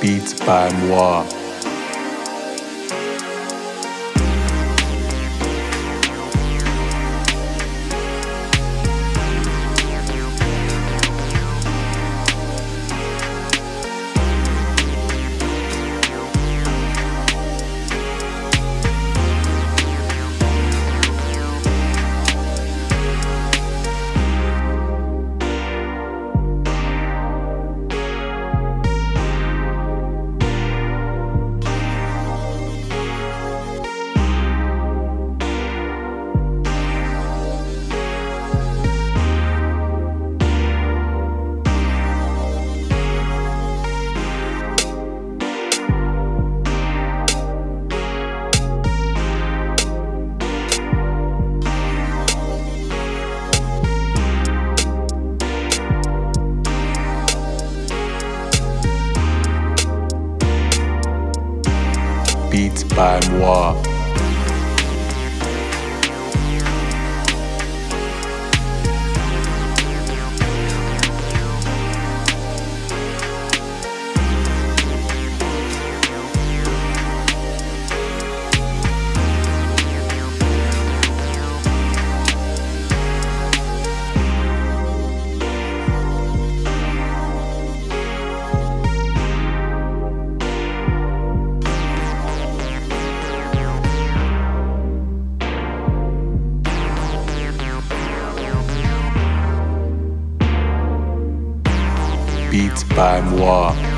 Beats by Moi. Beats by Moi. Beats by Moi.